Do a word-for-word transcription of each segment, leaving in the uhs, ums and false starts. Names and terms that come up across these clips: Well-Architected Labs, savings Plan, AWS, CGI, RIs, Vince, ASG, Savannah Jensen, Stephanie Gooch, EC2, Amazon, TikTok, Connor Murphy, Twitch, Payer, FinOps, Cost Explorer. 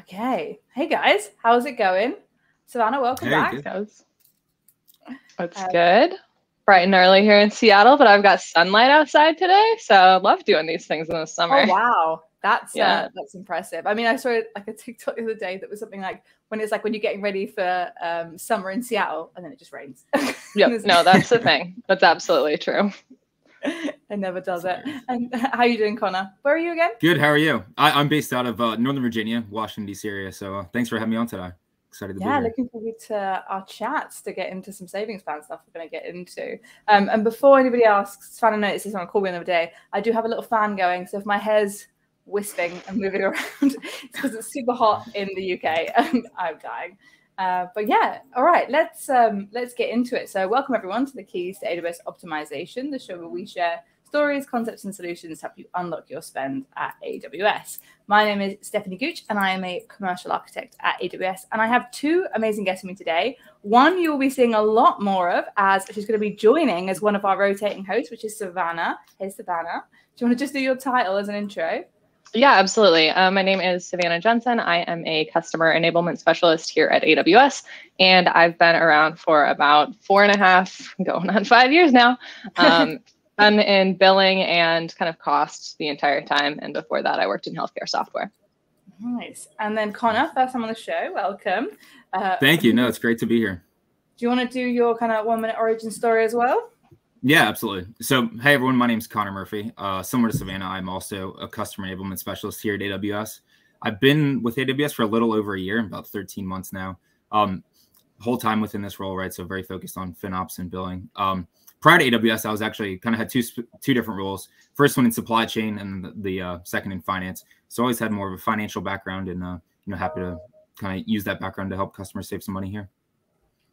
Okay. Hey guys, how's it going? Savannah, welcome hey, back. Guys. That's um, good. Bright and early here in Seattle, but I've got sunlight outside today, so I love doing these things in the summer. Oh wow, that's yeah. uh, that's impressive. I mean, I saw like a TikTok the other day that was something like when it's like when you're getting ready for um, summer in Seattle, and then it just rains. Yep, no, that's the thing. That's absolutely true. It never does it. And how are you doing, Connor? Where are you again? Good. How are you? I, I'm based out of uh, Northern Virginia, Washington D C area. So uh, thanks for having me on today. Excited to yeah, be here. Looking forward to our chats to get into some savings plan stuff we're going to get into. Um, and before anybody asks, Savannah noticed this on a call the other day. I do have a little fan going, so if my hair's wisping and moving around, it's because it's super hot in the U K. And I'm dying. Uh, but yeah, all right, let's um, let's get into it. So welcome everyone to the Keys to A W S Optimization, the show where we share stories, concepts, and solutions to help you unlock your spend at A W S. My name is Stephanie Gooch, and I am a commercial architect at A W S. And I have two amazing guests with me today. One you will be seeing a lot more of, as she's going to be joining as one of our rotating hosts, which is Savannah. Hey, Savannah. Do you want to just do your title as an intro? Yeah, absolutely. Uh, my name is Savannah Jensen. I am a customer enablement specialist here at A W S, and I've been around for about four and a half, going on five years now. Um, been in billing and kind of cost the entire time, and before that, I worked in healthcare software. Nice. And then Connor, first time on the show, welcome. Uh, Thank you. No, it's great to be here. Do you want to do your kind of one-minute origin story as well? Yeah, absolutely. So, hey, everyone, my name is Connor Murphy. Uh, similar to Savannah, I'm also a customer enablement specialist here at A W S. I've been with A W S for a little over a year, about thirteen months now, um, whole time within this role, right? So very focused on FinOps and billing. Um, prior to A W S, I was actually kind of had two, two different roles. First one in supply chain and the, the uh, second in finance. So I always had more of a financial background and, uh, you know, happy to kind of use that background to help customers save some money here.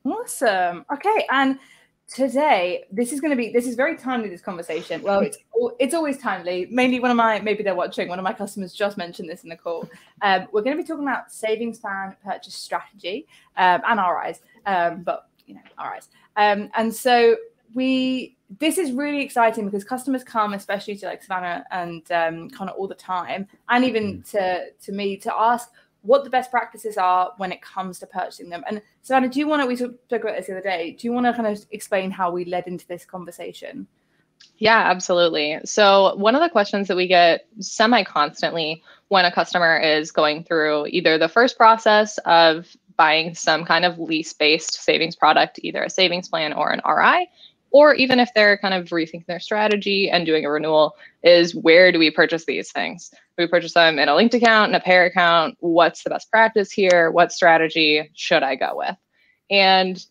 Awesome. Okay. And today, this is going to be, this is very timely, this conversation. Well, it's it's always timely. Mainly one of my, maybe they're watching, one of my customers just mentioned this in the call. Um, we're going to be talking about savings plan purchase strategy um, and R Is, um, but, you know, R Is. Um, and so we, this is really exciting because customers come, especially to like Savannah and um, Connor all the time, and even to, to me, to ask what the best practices are when it comes to purchasing them. And Savannah, do you want to, we talked about this the other day, do you want to kind of explain how we led into this conversation? Yeah, absolutely. So one of the questions that we get semi-constantly when a customer is going through either the first process of buying some kind of lease-based savings product, either a savings plan or an R I, or even if they're kind of rethinking their strategy and doing a renewal, is where do we purchase these things? Do we purchase them in a linked account, in a pair account? What's the best practice here? What strategy should I go with? And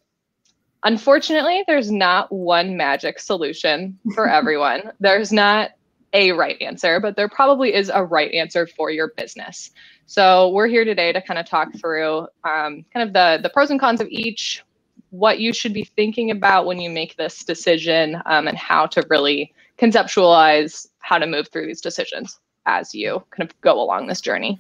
unfortunately, there's not one magic solution for everyone. There's not a right answer, but there probably is a right answer for your business. So we're here today to kind of talk through um, kind of the, the pros and cons of each, what you should be thinking about when you make this decision, um, and how to really conceptualize how to move through these decisions as you kind of go along this journey.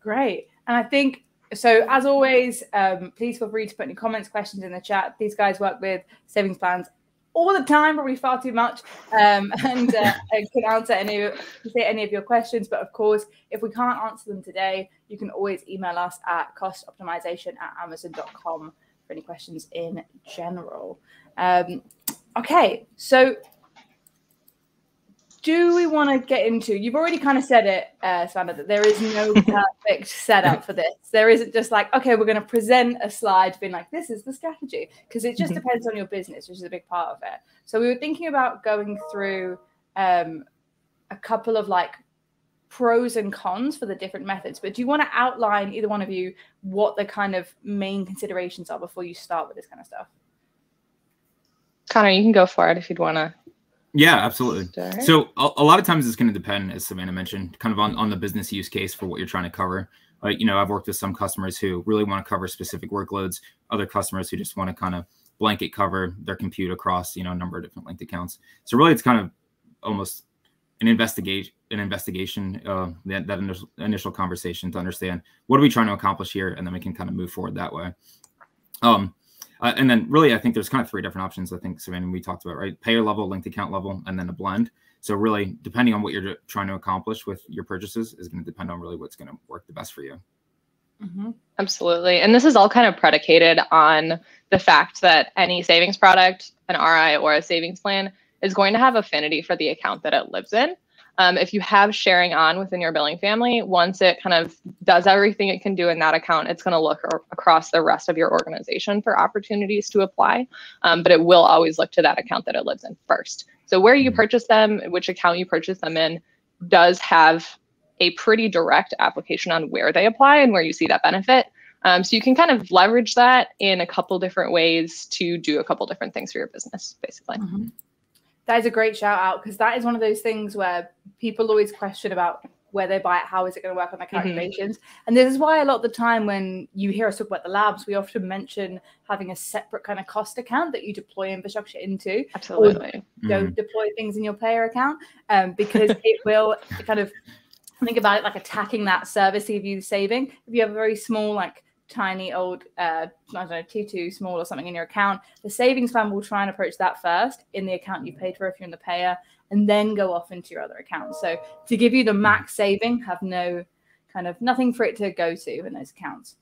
Great. And I think, so as always, um, please feel free to put any comments, questions in the chat. These guys work with savings plans all the time, probably far too much, um, and uh, can answer any, say any of your questions. But of course, if we can't answer them today, you can always email us at cost optimization at amazon dot com. Any questions in general. Um, okay, so do we want to get into, you've already kind of said it, uh, Savannah, that there is no perfect setup for this. There isn't just like, okay, we're going to present a slide being like, this is the strategy, because it just depends on your business, which is a big part of it. So we were thinking about going through um, a couple of like pros and cons for the different methods, but do you want to outline, either one of you, what the kind of main considerations are before you start with this kind of stuff? Connor, you can go for it if you'd want to. Yeah, absolutely. Start. So a, a lot of times it's going to depend, as Savannah mentioned, kind of on, on the business use case for what you're trying to cover. Uh, you know, I've worked with some customers who really want to cover specific workloads, other customers who just want to kind of blanket cover their compute across, you know, a number of different linked accounts. So really it's kind of almost an investigation, an investigation, uh, that, that initial, initial conversation to understand what are we trying to accomplish here, and then we can kind of move forward that way. Um, uh, and then really, I think there's kind of three different options. I think Savannah, we talked about, right? Payer level, linked account level, and then a blend. So really, depending on what you're trying to accomplish with your purchases is going to depend on really what's going to work the best for you. Mm-hmm. Absolutely. And this is all kind of predicated on the fact that any savings product, an R I or a savings plan, is going to have affinity for the account that it lives in. Um, if you have sharing on within your billing family, once it kind of does everything it can do in that account, it's going to look across the rest of your organization for opportunities to apply. Um, but it will always look to that account that it lives in first. So where you purchase them, which account you purchase them in, does have a pretty direct application on where they apply and where you see that benefit. Um, so you can kind of leverage that in a couple different ways to do a couple different things for your business, basically. Mm-hmm. That is a great shout out, because that is one of those things where people always question about where they buy it, how is it going to work on their calculations. Mm-hmm. And this is why a lot of the time when you hear us talk about the labs, we often mention having a separate kind of cost account that you deploy infrastructure into. Absolutely. Don't mm-hmm. deploy things in your player account, um, because it will kind of think about it like attacking that service if you're saving. If you have a very small, like tiny old, uh, I don't know, T two small or something in your account, the savings plan will try and approach that first in the account you paid for if you're in the payer, and then go off into your other accounts. So to give you the max saving, have no kind of nothing for it to go to in those accounts.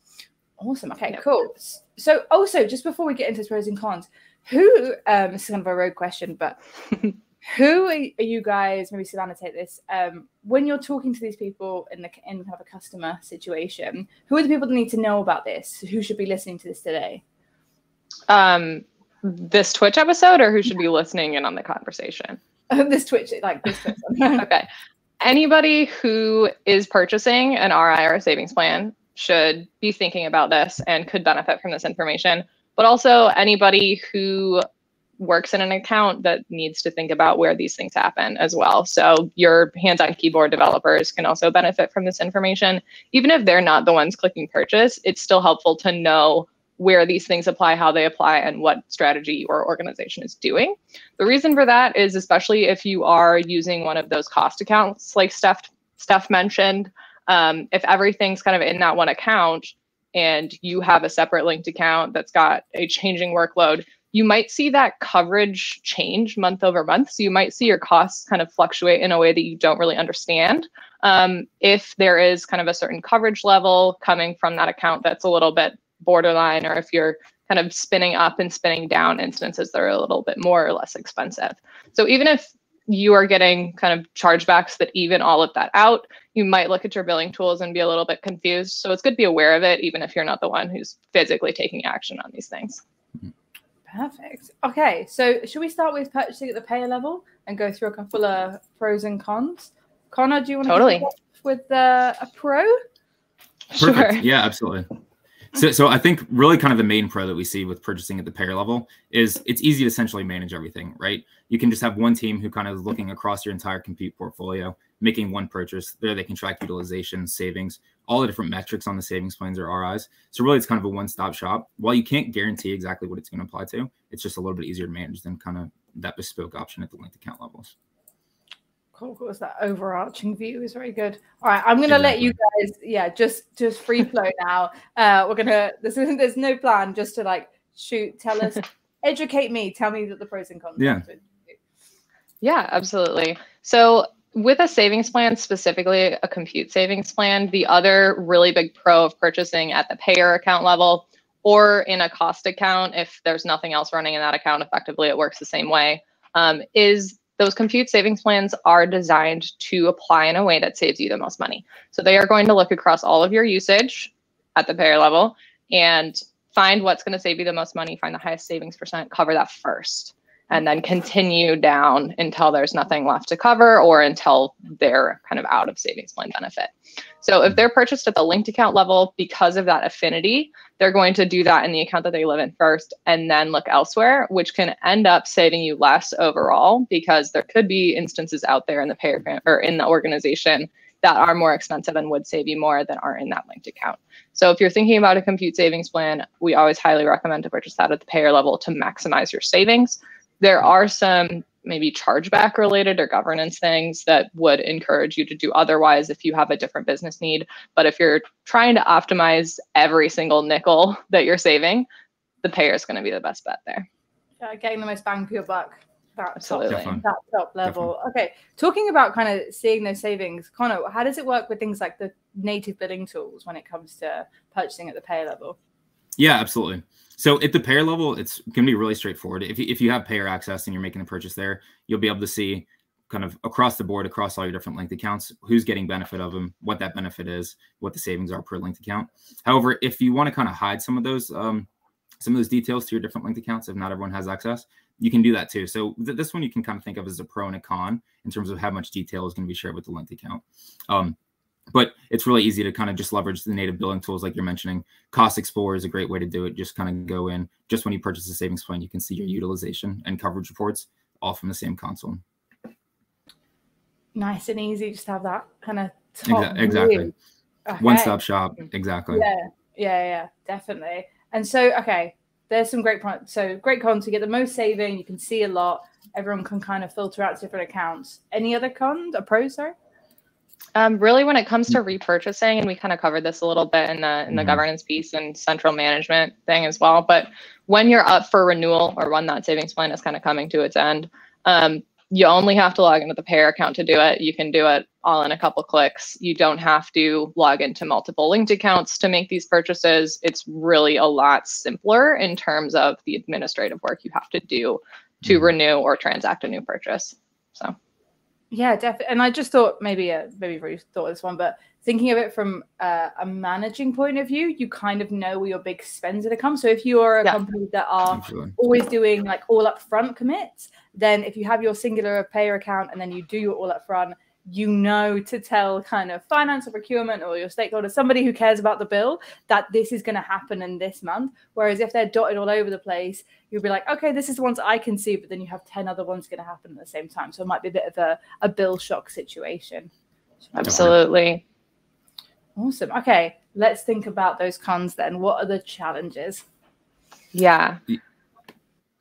Awesome. Okay, yep. Cool. So also, just before we get into pros and cons, who, um, this is kind of a rogue question, but who are you guys, maybe Savannah take this, um, when you're talking to these people in the in kind of a customer situation, who are the people that need to know about this? Who should be listening to this today? Um, this Twitch episode, or who should be listening in on the conversation? This Twitch, like this Twitch. Okay. Anybody who is purchasing an R I or a savings plan should be thinking about this and could benefit from this information. But also anybody who works in an account that needs to think about where these things happen as well. So your hands-on keyboard developers can also benefit from this information. Even if they're not the ones clicking purchase, it's still helpful to know where these things apply, how they apply, and what strategy your organization is doing. The reason for that is, especially if you are using one of those cost accounts like Steph, Steph mentioned, um, if everything's kind of in that one account and you have a separate linked account that's got a changing workload, you might see that coverage change month over month. So you might see your costs kind of fluctuate in a way that you don't really understand. Um, if there is kind of a certain coverage level coming from that account that's a little bit borderline, or if you're kind of spinning up and spinning down instances that are a little bit more or less expensive. So even if you are getting kind of chargebacks that even all of that out, you might look at your billing tools and be a little bit confused. So it's good to be aware of it, even if you're not the one who's physically taking action on these things. Perfect. Okay, so should we start with purchasing at the payer level and go through a full of pros and cons? Connor, do you want totally. to start with uh, a pro? Perfect. Sure. Yeah, absolutely. So, so I think really kind of the main pro that we see with purchasing at the payer level is it's easy to essentially manage everything, right? You can just have one team who kind of is looking across your entire compute portfolio, making one purchase. There they can track utilization, savings, all the different metrics on the savings plans or R Is. So really it's kind of a one-stop shop. While you can't guarantee exactly what it's going to apply to, it's just a little bit easier to manage than kind of that bespoke option at the linked account levels. Cool, cool. That overarching view is very good. All right, I'm going to let you guys, yeah, just just free flow now. Uh, we're going to, this isn't, there's no plan, just to like shoot, tell us, educate me, tell me that the pros and cons. Yeah, yeah, absolutely. So with a savings plan, specifically a compute savings plan, the other really big pro of purchasing at the payer account level or in a cost account, if there's nothing else running in that account, effectively it works the same way, um, is those compute savings plans are designed to apply in a way that saves you the most money. So they are going to look across all of your usage at the payer level and find what's going to save you the most money, find the highest savings percent, cover that first, and then continue down until there's nothing left to cover or until they're kind of out of savings plan benefit. So if they're purchased at the linked account level, because of that affinity, they're going to do that in the account that they live in first and then look elsewhere, which can end up saving you less overall, because there could be instances out there in the payer or in the organization that are more expensive and would save you more than are in that linked account. So if you're thinking about a compute savings plan, we always highly recommend to purchase that at the payer level to maximize your savings. There are some maybe chargeback related or governance things that would encourage you to do otherwise if you have a different business need. But if you're trying to optimize every single nickel that you're saving, the payer is going to be the best bet there. Yeah, getting the most bang for your buck. that absolutely top, that top level. Definitely. Okay, talking about kind of seeing those savings, Connor, how does it work with things like the native billing tools when it comes to purchasing at the payer level? Yeah, absolutely. So at the payer level, it's going to be really straightforward. If you, if you have payer access and you're making a purchase there, you'll be able to see kind of across the board, across all your different linked accounts, who's getting benefit of them, what that benefit is, what the savings are per linked account. However, if you want to kind of hide some of those, um, some of those details to your different linked accounts, if not everyone has access, you can do that too. So th this one you can kind of think of as a pro and a con in terms of how much detail is going to be shared with the linked account. Um, But it's really easy to kind of just leverage the native billing tools like you're mentioning. Cost Explorer is a great way to do it. Just kind of go in. Just when you purchase a savings plan, you can see your utilization and coverage reports all from the same console. Nice and easy just to have that kind of top view. Exactly. Okay. One-stop shop. Exactly. Yeah, yeah, yeah, definitely. And so, okay, there's some great points. So great cons, you get the most saving. You can see a lot. Everyone can kind of filter out different accounts. Any other cons or pros, sorry? Um, really, when it comes to repurchasing, and we kind of covered this a little bit in the in the mm-hmm. governance piece and central management thing as well. But when you're up for renewal or when that savings plan is kind of coming to its end, um, you only have to log into the payer account to do it. You can do it all in a couple clicks. You don't have to log into multiple linked accounts to make these purchases. It's really a lot simpler in terms of the administrative work you have to do to mm-hmm. renew or transact a new purchase. So. Yeah, definitely. And I just thought maybe, uh, maybe Ruth thought this one, but thinking of it from uh, a managing point of view, you kind of know where your big spends are going to come. So if you are a yeah. company that are Absolutely. always doing like all upfront commits, then if you have your singular payer account and then you do your all upfront, you know to tell kind of finance or procurement or your stakeholder, somebody who cares about the bill, that this is going to happen in this month. Whereas if they're dotted all over the place, you'll be like, okay, this is the ones I can see, but then you have ten other ones going to happen at the same time. So it might be a bit of a, a bill shock situation. Absolutely. Awesome. Okay. Let's think about those cons then. What are the challenges? Yeah.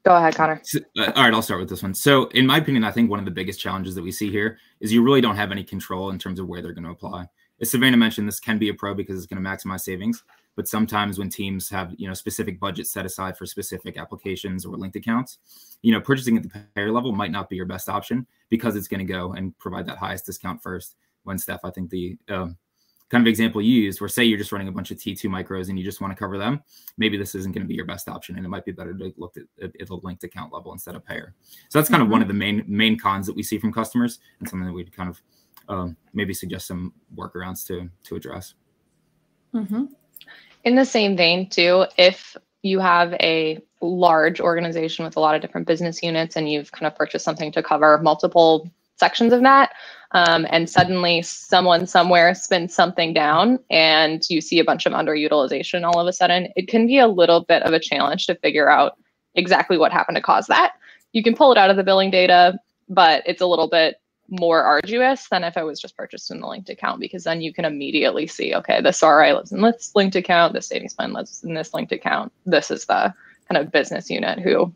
Go ahead, Connor. So, uh, all right, I'll start with this one. So in my opinion, I think one of the biggest challenges that we see here is you really don't have any control in terms of where they're going to apply. As Savannah mentioned, this can be a pro because it's going to maximize savings. But sometimes when teams have, you know, specific budgets set aside for specific applications or linked accounts, you know, purchasing at the payer level might not be your best option because it's going to go and provide that highest discount first. When, Steph, I think the um, kind of example you used where say you're just running a bunch of T two micros and you just want to cover them, maybe this isn't going to be your best option and it might be better to look at, at the linked account level instead of payer. So that's kind mm-hmm. of one of the main main cons that we see from customers and something that we'd kind of um, maybe suggest some workarounds to, to address. Mm-hmm. In the same vein too, if you have a large organization with a lot of different business units and you've kind of purchased something to cover multiple sections of that, um, and suddenly someone somewhere spins something down and you see a bunch of underutilization all of a sudden, it can be a little bit of a challenge to figure out exactly what happened to cause that. You can pull it out of the billing data, but it's a little bit more arduous than if it was just purchased in the linked account, because then you can immediately see, okay, this R I lives in this linked account, this savings plan lives in this linked account, this is the kind of business unit who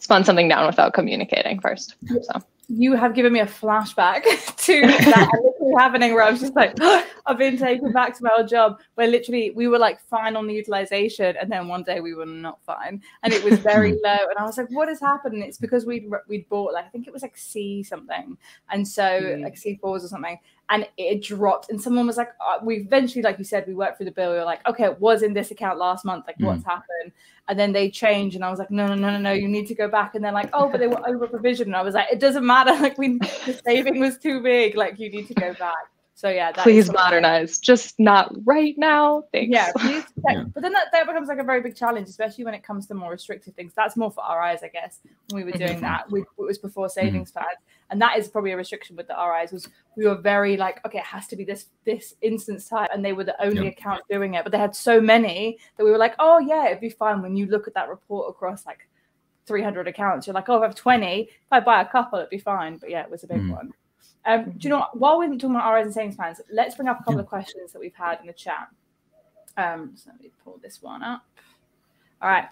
spun something down without communicating first. So. You have given me a flashback to that literally happening where I was just like, oh, I've been taken back to my old job where literally we were like fine on the utilization. And then one day we were not fine and it was very low. And I was like, what has happened? And it's because we'd, we'd bought like, I think it was like C something. And so mm. like C fours or something. And it dropped. And someone was like, oh, we eventually, like you said, we worked through the bill. We were like, okay, it was in this account last month. Like mm. what's happened? And then they changed. And I was like, no, no, no, no, no. You need to go back. And they're like, oh, but they were over provisioned. And I was like, it doesn't matter. Like we, the saving was too big. Like you need to go back. So yeah. That please modernize. Just not right now. Thanks. Yeah. Please yeah. But then that, that becomes like a very big challenge, especially when it comes to more restrictive things. That's more for R Is, I guess. When we were doing that, we, it was before savings mm-hmm. plans. And that is probably a restriction with the R Is was we were very like, okay, it has to be this this instance type. And they were the only yep. account doing it. But they had so many that we were like, oh, yeah, it'd be fine. When you look at that report across like three hundred accounts, you're like, oh, if I have twenty, if I buy a couple, it'd be fine. But yeah, it was a big mm-hmm. one. Um, do you know what? While we're talking about R Is and savings plans, let's bring up a couple yeah. of questions that we've had in the chat. Um, so let me pull this one up. All right.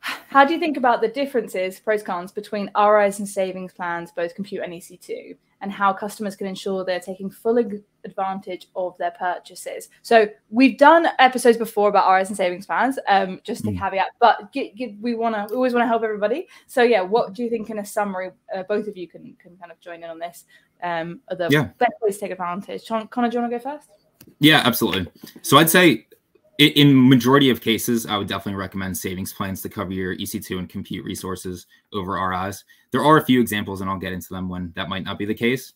How do you think about the differences, pros, cons, between R Is and savings plans, both compute and E C two? and how customers can ensure they're taking full advantage of their purchases. So we've done episodes before about R Is and savings plans, um, just a mm. caveat, but get, get, we want to, we always want to help everybody. So yeah, what do you think in a summary, uh, both of you can, can kind of join in on this, um, are the yeah. best ways to take advantage. Connor, do you want to go first? Yeah, absolutely. So I'd say in majority of cases, I would definitely recommend savings plans to cover your E C two and compute resources over R Is. There are a few examples, and I'll get into them when that might not be the case.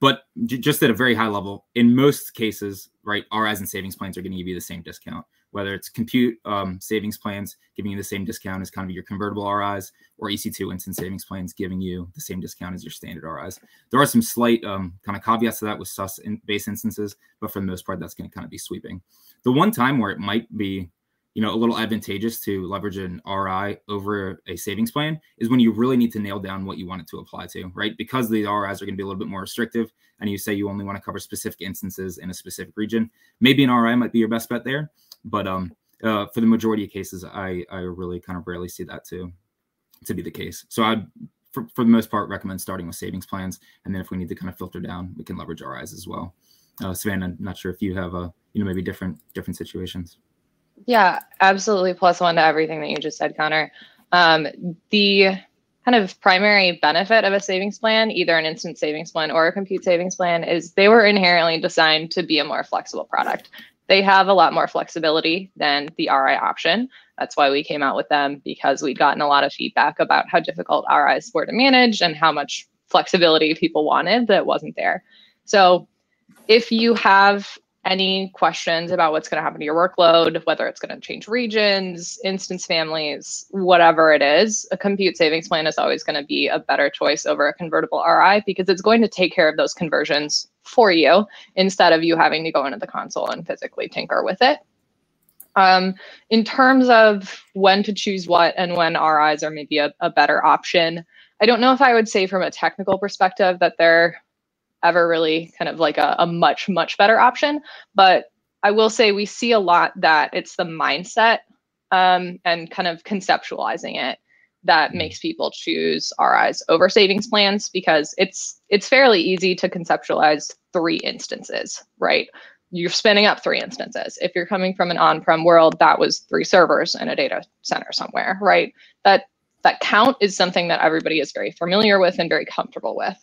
But just at a very high level, in most cases, right, R Is and savings plans are going to give you the same discount, whether it's compute um, savings plans giving you the same discount as kind of your convertible R Is, or E C two instant savings plans giving you the same discount as your standard R Is. There are some slight um, kind of caveats to that with S U S in base instances, but for the most part, that's going to kind of be sweeping. The one time where it might be, you know, a little advantageous to leverage an R I over a savings plan is when you really need to nail down what you want it to apply to, right? Because the R Is are going to be a little bit more restrictive, and you say you only want to cover specific instances in a specific region. Maybe an R I might be your best bet there, but um, uh, for the majority of cases, I I really kind of rarely see that to to be the case. So I'd, for, for the most part, recommend starting with savings plans, and then if we need to kind of filter down, we can leverage R Is as well. Uh, Savannah, not sure if you have a, you know, maybe different different situations. Yeah, absolutely. Plus one to everything that you just said, Connor. Um, the kind of primary benefit of a savings plan, either an instant savings plan or a compute savings plan, is they were inherently designed to be a more flexible product. They have a lot more flexibility than the R I option. That's why we came out with them, because we'd gotten a lot of feedback about how difficult R Is were to manage and how much flexibility people wanted that wasn't there. So if you have any questions about what's going to happen to your workload, whether it's going to change regions, instance families, whatever it is, a compute savings plan is always going to be a better choice over a convertible R I, because it's going to take care of those conversions for you instead of you having to go into the console and physically tinker with it. Um, in terms of when to choose what and when R Is are maybe a, a better option, I don't know if I would say from a technical perspective that they're ever really kind of like a, a much, much better option. But I will say we see a lot that it's the mindset um, and kind of conceptualizing it that makes people choose R Is over savings plans, because it's it's fairly easy to conceptualize three instances, right? You're spinning up three instances. If you're coming from an on-prem world, that was three servers in a data center somewhere, right? That, that count is something that everybody is very familiar with and very comfortable with.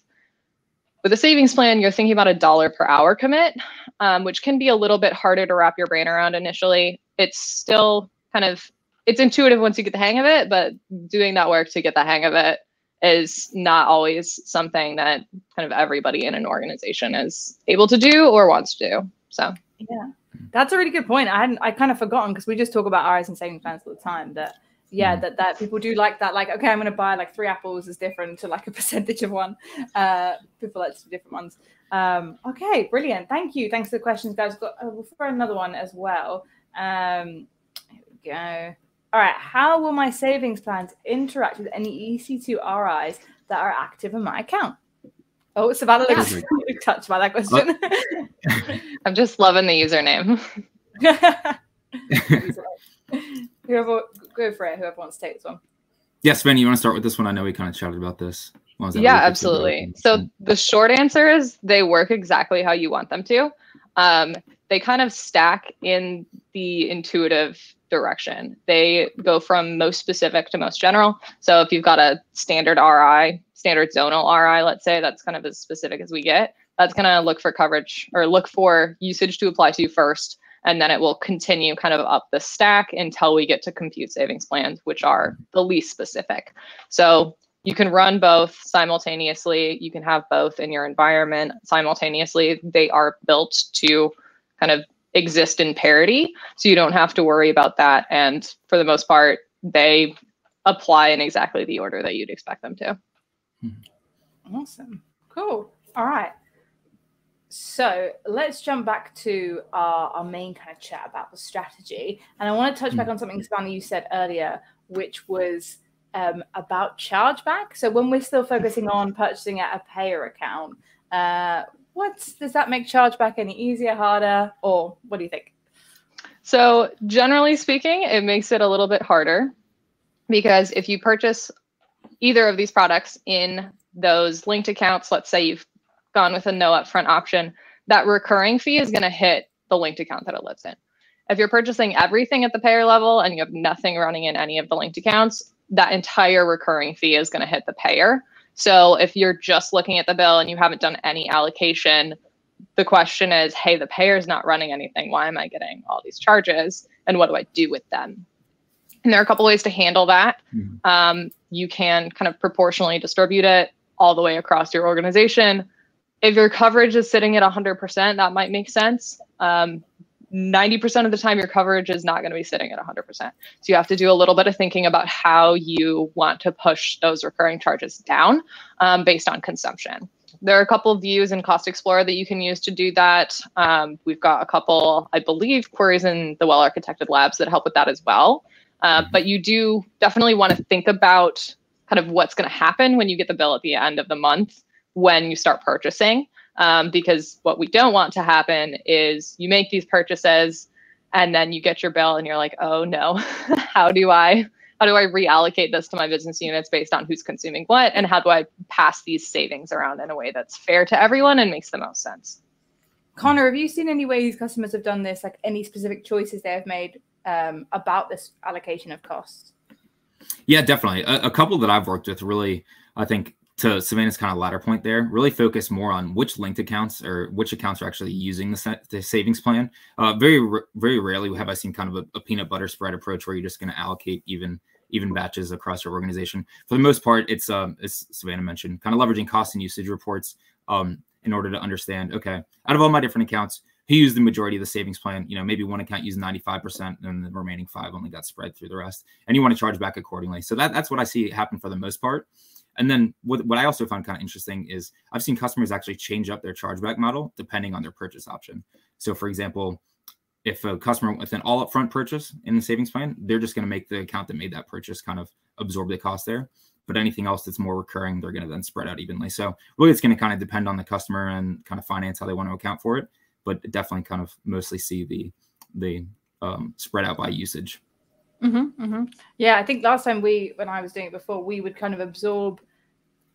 With a savings plan, you're thinking about a dollar per hour commit, um, which can be a little bit harder to wrap your brain around initially. It's still kind of, it's intuitive once you get the hang of it, but doing that work to get the hang of it is not always something that kind of everybody in an organization is able to do or wants to do. So, yeah, that's a really good point. I hadn't, I kind of forgotten, because we just talk about R Is and savings plans all the time, that yeah, that, that people do like that. Like, okay, I'm going to buy like three apples is different to like a percentage of one. Uh, people like different ones. Um, okay, brilliant. Thank you. Thanks for the questions, guys. Got, uh, we'll throw another one as well. Um, here we go. All right. How will my savings plans interact with any E C two R Is that are active in my account? Oh, Savannah looks touched by that question. Uh, I'm just loving the username. Whoever, go for it, whoever wants to take this one. Yes, Savannah, you want to start with this one? I know we kind of chatted about this. Was that yeah, really absolutely. So the short answer is they work exactly how you want them to. Um, they kind of stack in the intuitive direction. They go from most specific to most general. So if you've got a standard R I, standard zonal R I, let's say, that's kind of as specific as we get. That's going to look for coverage or look for usage to apply to first. And then it will continue kind of up the stack until we get to compute savings plans, which are the least specific. So you can run both simultaneously. You can have both in your environment simultaneously. They are built to kind of exist in parity. So you don't have to worry about that. And for the most part, they apply in exactly the order that you'd expect them to. Awesome. Cool. All right. So let's jump back to our, our main kind of chat about the strategy. And I want to touch back on something, Savannah, you said earlier, which was um, about chargeback. So when we're still focusing on purchasing at a payer account, uh, what's, does that make chargeback any easier, harder, or what do you think? So generally speaking, it makes it a little bit harder, because if you purchase either of these products in those linked accounts, let's say you've gone with a no upfront option, that recurring fee is going to hit the linked account that it lives in. If you're purchasing everything at the payer level and you have nothing running in any of the linked accounts, that entire recurring fee is going to hit the payer. So if you're just looking at the bill and you haven't done any allocation, the question is, hey, the payer's not running anything. Why am I getting all these charges? And what do I do with them? And there are a couple ways to handle that. Mm-hmm. Um, you can kind of proportionally distribute it all the way across your organization. If your coverage is sitting at one hundred percent, that might make sense. Um, ninety percent of the time, your coverage is not going to be sitting at one hundred percent. So you have to do a little bit of thinking about how you want to push those recurring charges down um, based on consumption. There are a couple of views in Cost Explorer that you can use to do that. Um, we've got a couple, I believe, queries in the Well-Architected Labs that help with that as well. Uh, but you do definitely want to think about kind of what's going to happen when you get the bill at the end of the month when you start purchasing. Um, because what we don't want to happen is you make these purchases and then you get your bill and you're like, oh no, how do I, how do I reallocate this to my business units based on who's consuming what? And how do I pass these savings around in a way that's fair to everyone and makes the most sense? Connor, have you seen any ways customers have done this, like any specific choices they have made um, about this allocation of costs? Yeah, definitely. A, a couple that I've worked with really, I think, to Savannah's kind of latter point there, really focus more on which linked accounts or which accounts are actually using the, the savings plan. Uh, very, very rarely have I seen kind of a, a peanut butter spread approach where you're just going to allocate even even batches across your organization. For the most part, it's, um, as Savannah mentioned, kind of leveraging cost and usage reports um, in order to understand, okay, out of all my different accounts, who used the majority of the savings plan? You know, maybe one account used ninety-five percent and the remaining five only got spread through the rest. And you want to charge back accordingly. So that, that's what I see happen for the most part. And then what, what I also found kind of interesting is I've seen customers actually change up their chargeback model depending on their purchase option. So, for example, if a customer with an all upfront purchase in the savings plan, they're just going to make the account that made that purchase kind of absorb the cost there. But anything else that's more recurring, they're going to then spread out evenly. So really, it's going to kind of depend on the customer and kind of finance how they want to account for it. But definitely kind of mostly see the, the um, spread out by usage. Mm-hmm, mm-hmm. Yeah, I think last time we, when I was doing it before, we would kind of absorb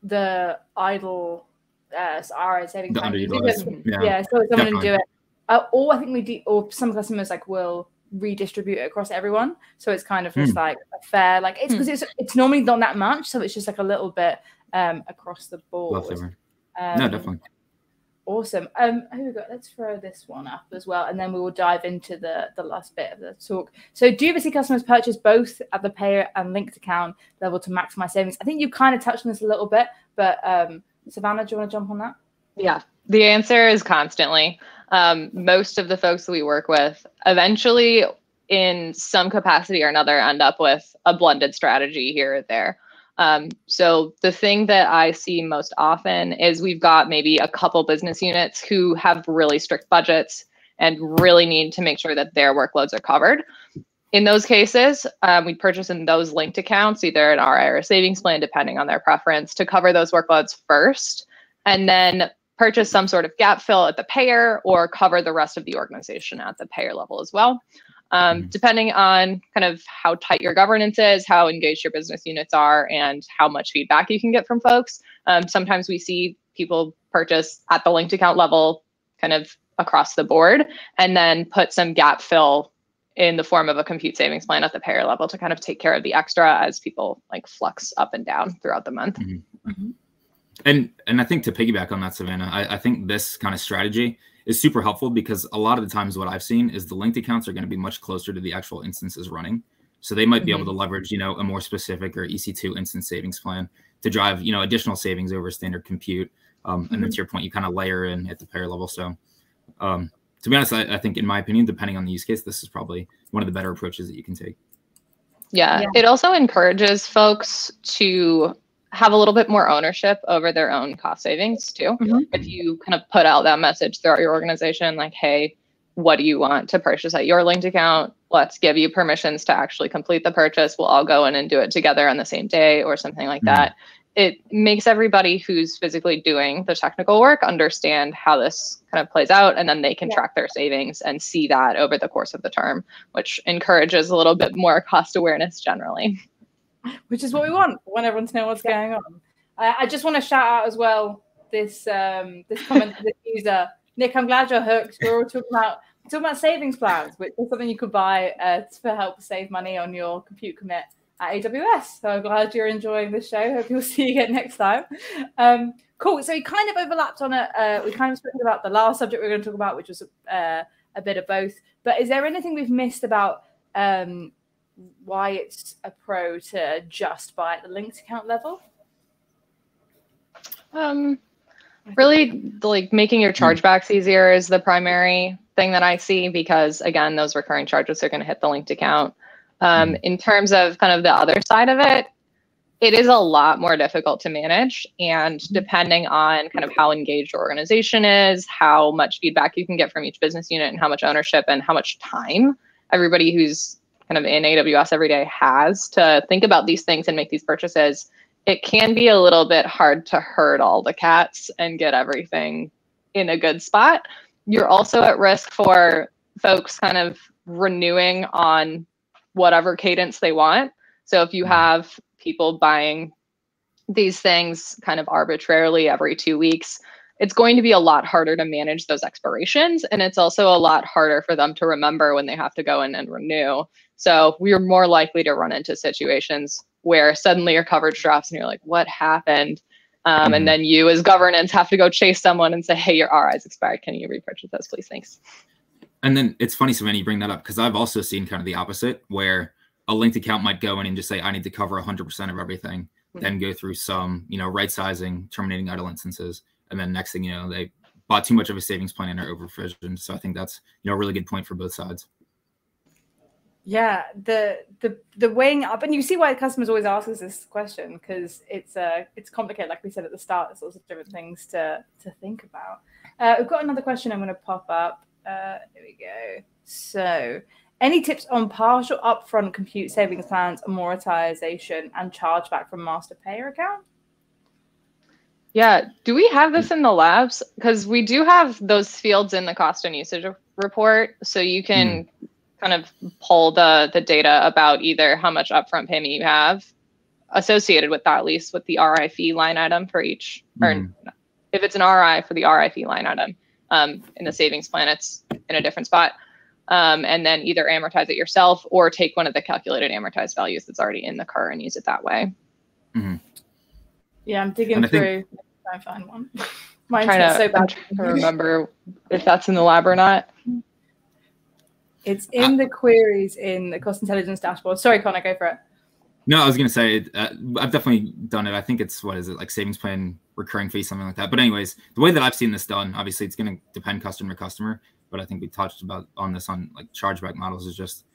the idle uh, R I saving the time. Underutilized. Yeah, yeah, so someone to do it. Uh, or I think we do, or some customers like will redistribute it across everyone. So it's kind of just mm. like a fair, like it's because mm. it's it's normally not that much, so it's just like a little bit um, across the board. Um, no, definitely. Awesome. Um, who we got? Let's throw this one up as well, and then we will dive into the the last bit of the talk. So, do B two C customers purchase both at the payer and linked account level to maximize savings? I think you kind of touched on this a little bit, but um, Savannah, do you want to jump on that? Yeah, the answer is constantly. Um, most of the folks that we work with eventually, in some capacity or another, end up with a blended strategy here or there. Um, so the thing that I see most often is we've got maybe a couple business units who have really strict budgets and really need to make sure that their workloads are covered. In those cases, um, we purchase in those linked accounts, either an R I or a savings plan, depending on their preference, to cover those workloads first, and then purchase some sort of gap fill at the payer or cover the rest of the organization at the payer level as well. Um, depending on kind of how tight your governance is, how engaged your business units are, and how much feedback you can get from folks. Um, sometimes we see people purchase at the linked account level kind of across the board and then put some gap fill in the form of a compute savings plan at the payer level to kind of take care of the extra as people like flux up and down throughout the month. Mm-hmm. Mm-hmm. And and I think to piggyback on that, Savannah, I, I think this kind of strategy is super helpful because a lot of the times what I've seen is the linked accounts are going to be much closer to the actual instances running. So they might be mm-hmm. able to leverage, you know, a more specific or E C two instance savings plan to drive, you know, additional savings over standard compute. Um, mm-hmm. And then to your point, you kind of layer in at the payer level. So um, to be honest, I, I think in my opinion, depending on the use case, this is probably one of the better approaches that you can take. Yeah, yeah. It also encourages folks to have a little bit more ownership over their own cost savings too. Mm-hmm. If you kind of put out that message throughout your organization, like, hey, what do you want to purchase at your linked account? Let's give you permissions to actually complete the purchase. We'll all go in and do it together on the same day or something like mm-hmm. that. It makes everybody who's physically doing the technical work understand how this kind of plays out, and then they can yeah. track their savings and see that over the course of the term, which encourages a little bit more cost awareness generally. Which is what we want. We want everyone to know what's yeah. going on. Uh, I just want to shout out as well this um, this comment from this user. Nick, I'm glad you're hooked. We're all talking about we're talking about savings plans, which is something you could buy uh, to help save money on your compute commit at A W S. So I'm glad you're enjoying the show. Hope you'll see you again next time. Um, cool. So we kind of overlapped on it. Uh, we kind of spoke about the last subject we were going to talk about, which was uh, a bit of both. But is there anything we've missed about um, why it's a pro to just buy at the linked account level? Um, really, like making your chargebacks easier is the primary thing that I see, because again, those recurring charges are going to hit the linked account. Um, in terms of kind of the other side of it, it is a lot more difficult to manage. And depending on kind of how engaged your organization is, how much feedback you can get from each business unit, and how much ownership and how much time everybody who's kind of in A W S every day has to think about these things and make these purchases, it can be a little bit hard to herd all the cats and get everything in a good spot. You're also at risk for folks kind of renewing on whatever cadence they want. So if you have people buying these things kind of arbitrarily every two weeks, it's going to be a lot harder to manage those expirations. And it's also a lot harder for them to remember when they have to go in and renew. So we're more likely to run into situations where suddenly your coverage drops and you're like, what happened? Um, and then you as governance have to go chase someone and say, hey, your R Is expired. Can you repurchase those, please? Thanks. And then it's funny, Savannah, you bring that up, because I've also seen kind of the opposite, where a linked account might go in and just say, I need to cover one hundred percent of everything, mm-hmm. then go through some, you know, right sizing, terminating idle instances. And then next thing you know, they bought too much of a savings plan and are over provisioned. So I think that's, you know, a really good point for both sides. Yeah, the the the weighing up, and you see why customers always ask us this question, because it's uh it's complicated. Like we said at the start, there's lots of different things to to think about. Uh, we've got another question I'm going to pop up. Uh, there we go. So, any tips on partial upfront compute savings plans, amortization, and chargeback from master payer account? Yeah, do we have this in the labs? Because we do have those fields in the cost and usage report, so you can mm. kind of pull the the data about either how much upfront payment you have associated with that lease, with the R I fee line item for each, mm. or if it's an R I for the R I fee line item. Um, in the savings plan, it's in a different spot, um, and then either amortize it yourself or take one of the calculated amortized values that's already in the C A R and use it that way. Mm-hmm. Yeah, I'm digging and through. I find one. Mine's not so bad. I'm trying to remember if that's in the lab or not. It's in uh, the queries in the cost intelligence dashboard. Sorry, Connor, go for it. No, I was going to say, uh, I've definitely done it. I think it's, what is it, like savings plan recurring fee, something like that. But anyways, the way that I've seen this done, obviously it's going to depend customer to customer, but I think we touched about on this on like chargeback models, is just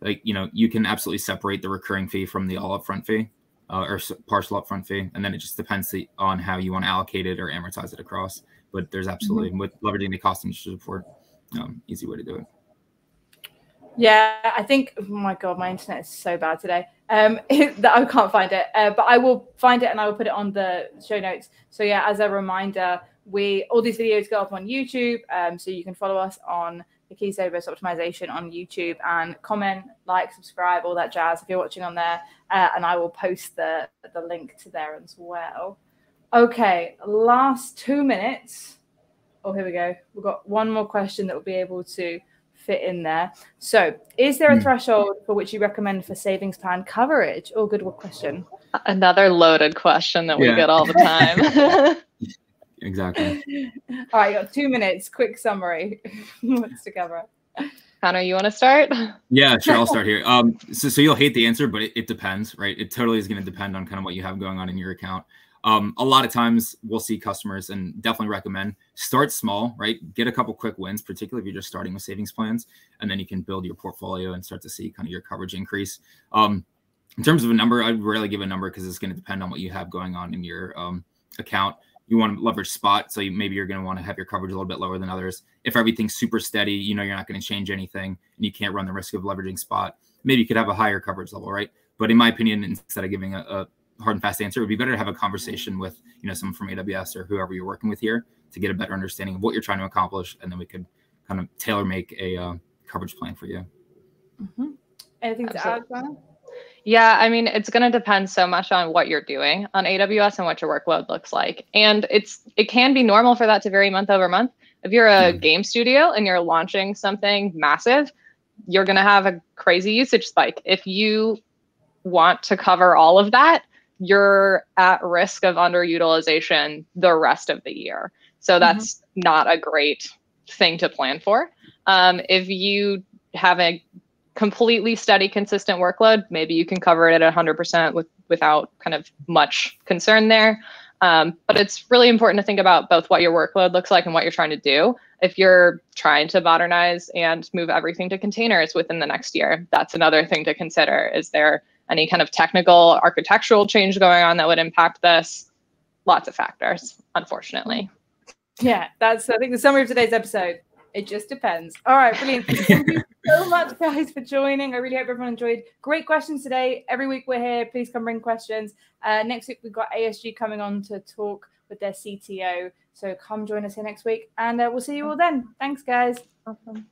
like, you know, you can absolutely separate the recurring fee from the all upfront fee. Uh, or partial upfront fee, and then it just depends the, on how you want to allocate it or amortize it across. But there's absolutely, mm-hmm. with leveraging the cost and support, um, easy way to do it. Yeah, I think, oh my God, my internet is so bad today um, that I can't find it. Uh, but I will find it and I will put it on the show notes. So yeah, as a reminder, we all these videos go up on YouTube, um, so you can follow us on the Key Savers Optimization on YouTube, and comment, like, subscribe, all that jazz if you're watching on there. Uh, and I will post the, the link to there as well. Okay, last two minutes. Oh, here we go. We've got one more question that we'll be able to fit in there. So is there a threshold for which you recommend for savings plan coverage? Oh, good question. Another loaded question that we yeah. get all the time. Exactly. All right, you got two minutes. Quick summary. What's to cover? Connor, you want to start? Yeah, sure. I'll start here. Um, so, so you'll hate the answer, but it, it depends, right? It totally is going to depend on kind of what you have going on in your account. Um, a lot of times we'll see customers, and definitely recommend, start small, right? Get a couple quick wins, particularly if you're just starting with savings plans, and then you can build your portfolio and start to see kind of your coverage increase. Um, in terms of a number, I'd rarely give a number because it's going to depend on what you have going on in your um, account. You want to leverage spot, so you, maybe you're going to want to have your coverage a little bit lower than others. If everything's super steady, you know you're not going to change anything, and you can't run the risk of leveraging spot, maybe you could have a higher coverage level, right? But in my opinion, instead of giving a, a hard and fast answer, it would be better to have a conversation with, you know, someone from A W S or whoever you're working with here to get a better understanding of what you're trying to accomplish, and then we could kind of tailor make a uh, coverage plan for you. Mm-hmm. Anything Absolutely. to add, Donna? Yeah, I mean, it's going to depend so much on what you're doing on A W S and what your workload looks like. And it's it can be normal for that to vary month over month. If you're a mm. game studio and you're launching something massive, you're going to have a crazy usage spike. If you want to cover all of that, you're at risk of underutilization the rest of the year. So that's mm-hmm. not a great thing to plan for. Um, if you have a completely steady, consistent workload, maybe you can cover it at one hundred percent with, without kind of much concern there. Um, but it's really important to think about both what your workload looks like and what you're trying to do. If you're trying to modernize and move everything to containers within the next year, that's another thing to consider. Is there any kind of technical architectural change going on that would impact this? Lots of factors, unfortunately. Yeah, that's, I think, the summary of today's episode. It just depends. All right, brilliant. Thank you so much, guys, for joining. I really hope everyone enjoyed. Great questions today. Every week we're here. Please come bring questions. Uh, next week, we've got A S G coming on to talk with their C T O. So come join us here next week, and uh, we'll see you all then. Thanks, guys. Awesome.